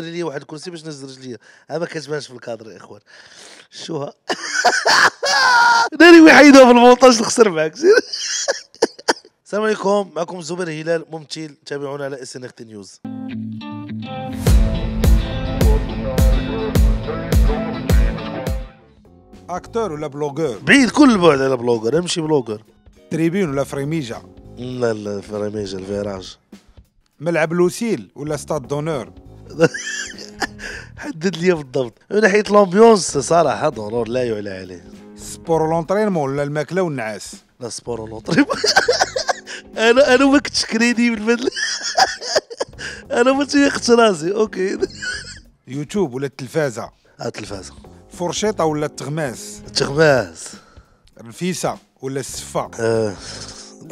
دير لي واحد الكرسي باش نهز رجليا، ها ما كتبانش في الكادر يا اخوان. شوها داري ويحيدوها في المونتاج نخسر معاك. السلام عليكم، معكم الزبير هلال ممثل، تابعونا على SNRT نيوز. اكتور ولا بلوغور؟ بعيد كل البعد على بلوغور، انا ماشي بلوغور. تريبيون ولا فريميجا؟ لا لا فريميجا الفيراج. ملعب لوسيل ولا ستاد دونور؟ حدد لي بالضبط، من ناحية لومبيونس صراحة دونور لا يعلى عليه. سبور ولونطرينمون ولا الماكلة والنعاس؟ لا سبور ولونطرينمون. أنا ما كنتش كريديبل. أنا ما تيقتش راسي، أوكي. يوتيوب ولا التلفازة؟ التلفازة. الفرشيطة ولا التغماس؟ التغماس. الفيسة ولا السفة؟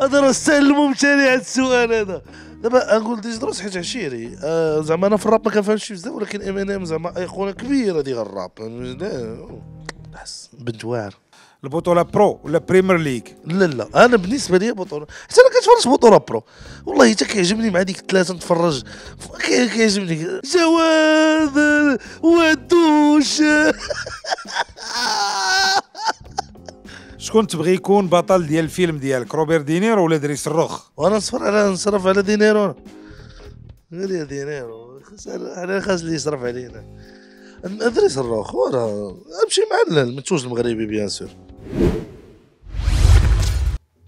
هذا راه سلمو متاني هذا السؤال هذا. دابا نقول ديزيدروس حيت عشيري زعما انا في الراب ما كنفهمش بزاف، ولكن إيمينيم زعما ايقونه كبيره ديال الراب نحس بنت واعر. البطوله برو ولا بريمير ليغ؟ لا لا انا بالنسبه لي بطوله، حتى انا كنتفرج بطوله برو والله حتى كيعجبني مع ديك الثلاثه نتفرج كيعجبني جواد ودوش. شكون تبغي يكون بطل ديال الفيلم ديالك، روبير دينيرو ولا دريس الرخ؟ وانا نصرف على دينيرو، غير يا دينيرو انا خاص اللي يصرف علينا. دريس الرخ وراه امشي مع المنتوج المغربي بيان سور.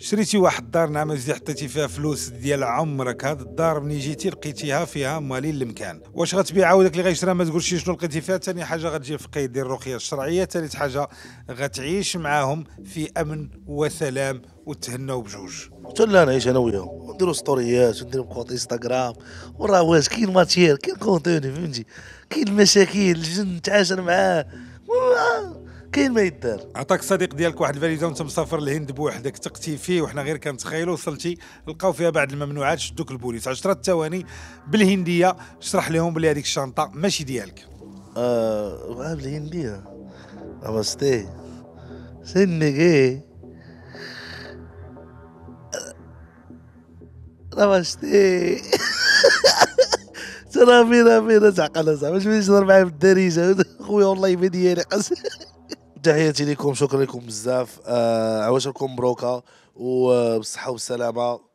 شريتي واحد الدار نعمز اللي حطيتي فيها فلوس ديال عمرك، هاد الدار ملي جيتي لقيتيها فيها مالين المكان، واش غتبيعها؟ وداك اللي غيشريها ما تقولش شنو لقيتي فيها. ثاني حاجه غتجيب فقيه ديال الرقيه الشرعيه، ثالث حاجه غتعيش معاهم في امن وسلام وتهناو بجوج. حتى لا نعيش انا وياهم ونديرو ستوريات ونديرو كونت انستغرام، وراه واش كاين ماتير كاين كونتوني فهمتي، كاين مشاكل الجن نتعاشر معاه كاين ما يدار. عطاك الصديق ديالك واحد الفاليزه وانت مسافر للهند بوحدك، تقتي فيه وحنا غير كنتخيلوا، وصلتي لقاو فيها بعض الممنوعات، شدوك البوليس 10 ثواني بالهنديه، شرح لهم بلي هذيك الشنطه ماشي ديالك. بالهنديه نمستي سنيغي نمستي ترى فينا تعقل زعما باش يهضر معايا بالدارجه خويا والله ما ديالي قسم. تحياتي لكم، شكرا لكم بزاف، عواشركم مبروكه وبالصحه والسلامه.